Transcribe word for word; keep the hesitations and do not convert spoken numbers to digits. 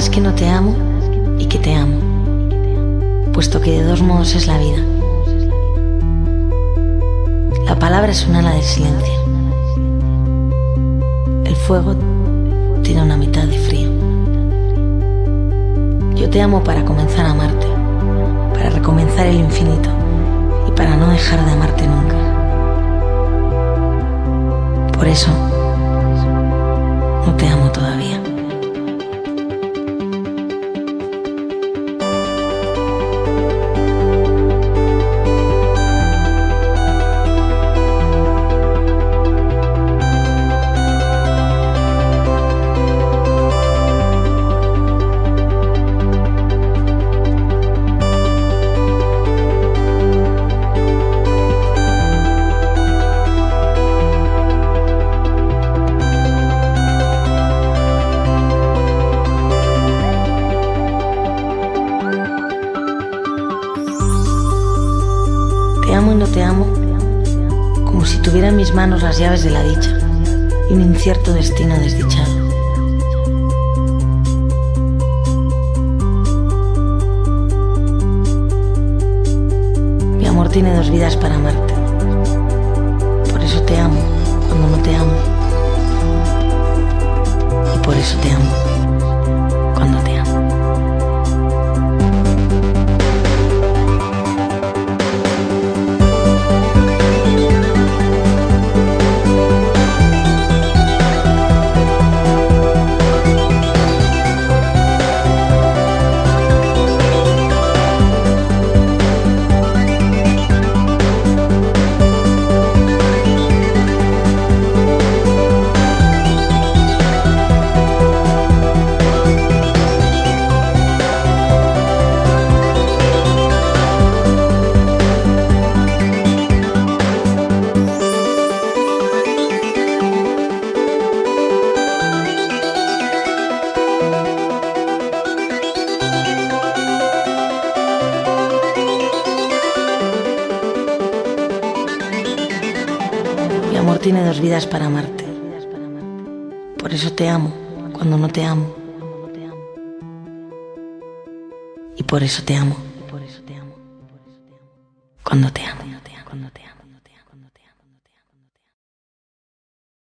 sabrás que no te amo y que te amo, puesto que de dos modos es la vida. La palabra es un ala del silencio. El fuego tiene una mitad de frío. Yo te amo para comenzar a amarte, para recomenzar el infinito y para no dejar de amarte nunca. Por eso, no te amo todavía. Te amo y no te amo, como si tuviera en mis manos las llaves de la dicha y un incierto destino desdichado. Mi amor tiene dos vidas para amarte, por eso te amo cuando no te amo, y por eso te amo cuando te amo. Mi amor tiene dos vidas para amarte, por eso te amo cuando no te amo, y por eso te amo cuando te amo.